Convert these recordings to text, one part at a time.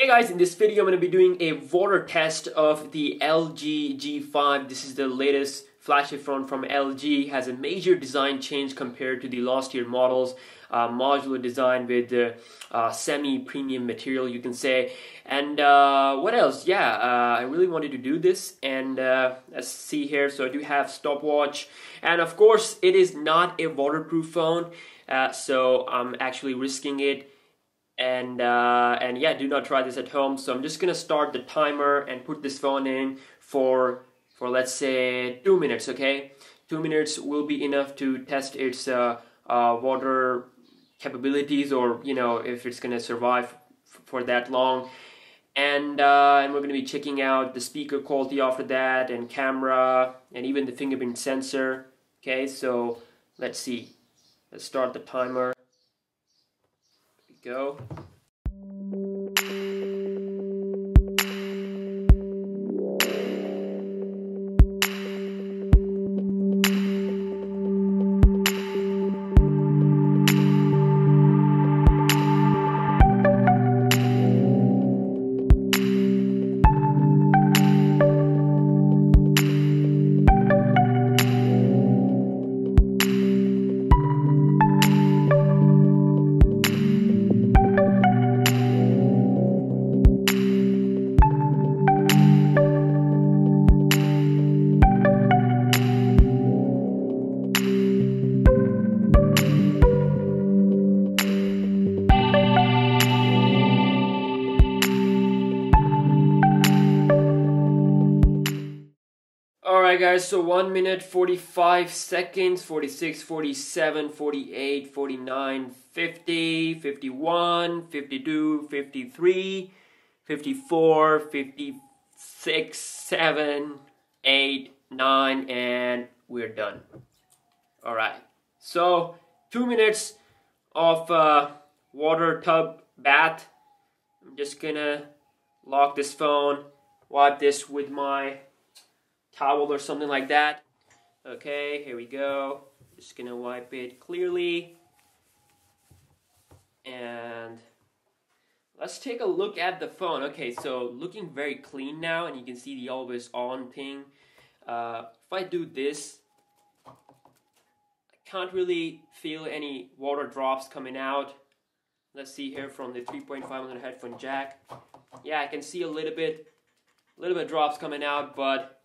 Hey guys, in this video I'm going to be doing a water test of the LG G5. This is the latest flashy phone from LG. Has a major design change compared to the last year models. Modular design with the semi-premium material, you can say. And what else? Yeah, I really wanted to do this, and let's see here. So I do have stopwatch, and of course it is not a waterproof phone, so I'm actually risking it. And yeah, do not try this at home. So I'm just gonna start the timer and put this phone in for let's say 2 minutes. Okay, 2 minutes will be enough to test its water capabilities, or you know, if it's gonna survive for that long. And we're gonna be checking out the speaker quality after that, and camera, and even the fingerprint sensor. Okay, so let's see. Let's start the timer. Go. Alright guys, so 1 minute, 45 seconds, 46, 47, 48, 49, 50, 51, 52, 53, 54, 56, 7, 8, 9, and we're done. Alright, so 2 minutes of water tub bath. I'm just gonna lock this phone, wipe this with my towel or something like that. Okay, here we go. Just gonna wipe it clearly, and let's take a look at the phone. Okay, so looking very clean now, and you can see the always on ping. If I do this, I can't really feel any water drops coming out. Let's see here from the 3.5 on the headphone jack. Yeah, I can see a little bit drops coming out, but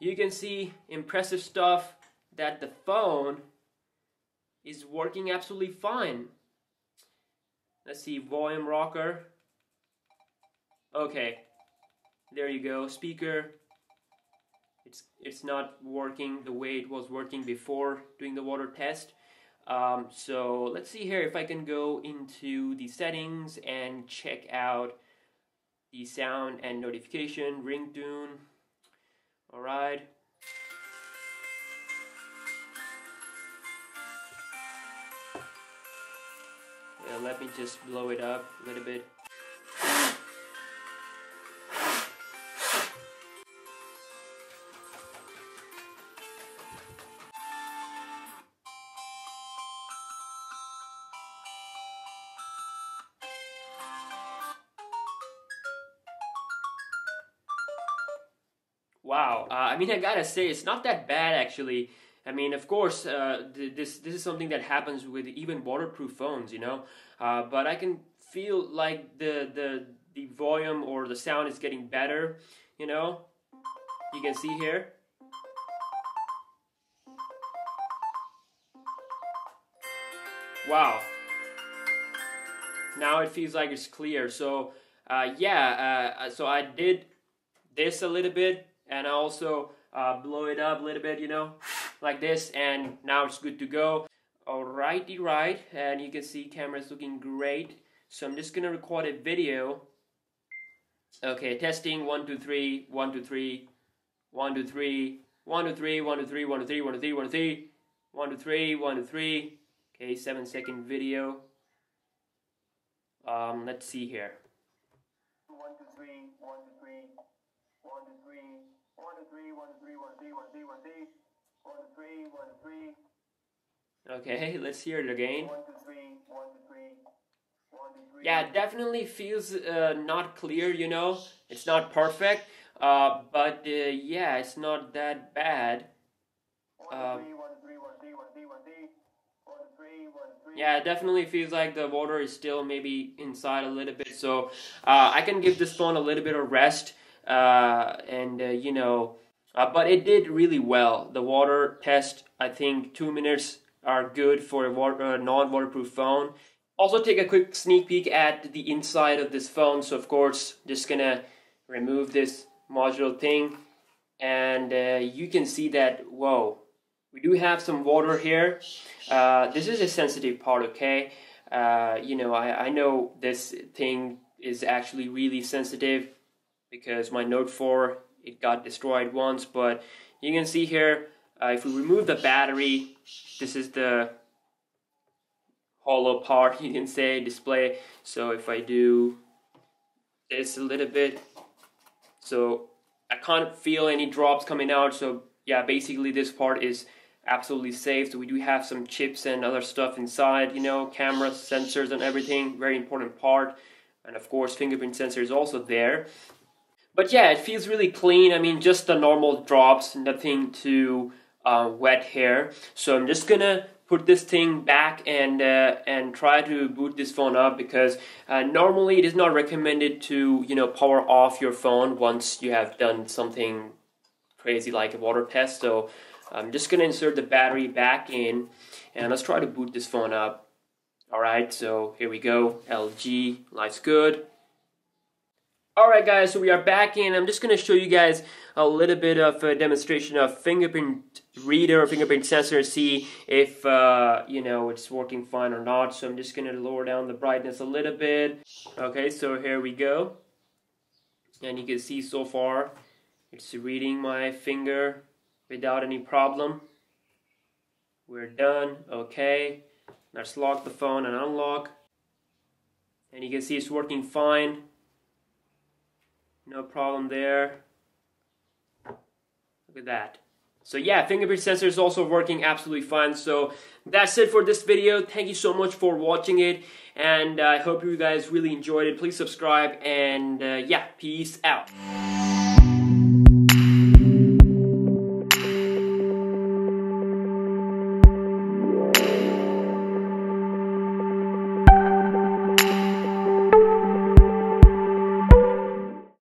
you can see impressive stuff that the phone is working absolutely fine. Let's see, volume rocker. Okay, there you go. Speaker. It's not working the way it was working before doing the water test. So let's see here if I can go into the settings and check out the sound and notification, ringtone. All right. Yeah, let me just blow it up a little bit. Wow, I mean, I gotta say, it's not that bad actually. I mean, of course, this is something that happens with even waterproof phones, you know. But I can feel like the volume or the sound is getting better, you know. You can see here. Wow. Now it feels like it's clear. So yeah, so I did this a little bit, and I also blow it up a little bit, you know, like this, and now it's good to go. Alrighty, right, and you can see camera's looking great. So I'm just gonna record a video. Okay, testing 1 2 3 1 2 3 1 2 3 1 2 3 1 2 3 1 2 3 1 2 3 1 2 3 1 2 3 1 2 3. Okay, 7-second video. Let's see here. 1 2 3 1 2 3 1 2 3 1 2 3 1 2 3 1 2 3 1 2 3. Okay, let's hear it again. 1 2 3 1 2 3 Yeah, it definitely feels not clear, you know, it's not perfect, but yeah, it's not that bad. Yeah, it definitely feels like the water is still maybe inside a little bit, so I can give this phone a little bit of rest, and you know, but it did really well. The water test, I think 2 minutes are good for a non-waterproof phone. Also take a quick sneak peek at the inside of this phone. So of course, just gonna remove this modular thing, and you can see that, whoa, we do have some water here. This is a sensitive part, okay? You know, I know this thing is actually really sensitive because my Note 4, it got destroyed once, but you can see here, if we remove the battery, this is the hollow part, you can say, display. So if I do this a little bit, so I can't feel any drops coming out. So yeah, basically this part is absolutely safe. So we do have some chips and other stuff inside, you know, cameras, sensors and everything, very important part. And of course, fingerprint sensor is also there. But yeah, it feels really clean. I mean, just the normal drops, nothing too wet here. So I'm just gonna put this thing back and try to boot this phone up, because normally it is not recommended to, you know, power off your phone once you have done something crazy like a water test. So I'm just gonna insert the battery back in, and let's try to boot this phone up. Alright, so here we go, LG, life's good. Alright guys, so we are back in. I'm just going to show you guys a little bit of a demonstration of fingerprint reader, fingerprint sensor, see if, you know, it's working fine or not. So I'm just going to lower down the brightness a little bit. Okay, so here we go. And you can see so far, it's reading my finger without any problem. We're done. Okay, let's lock the phone and unlock. And you can see it's working fine. No problem there. Look at that. So yeah, fingerprint sensor is also working absolutely fine. So that's it for this video. Thank you so much for watching it, and I hope you guys really enjoyed it. Please subscribe, and yeah, peace out.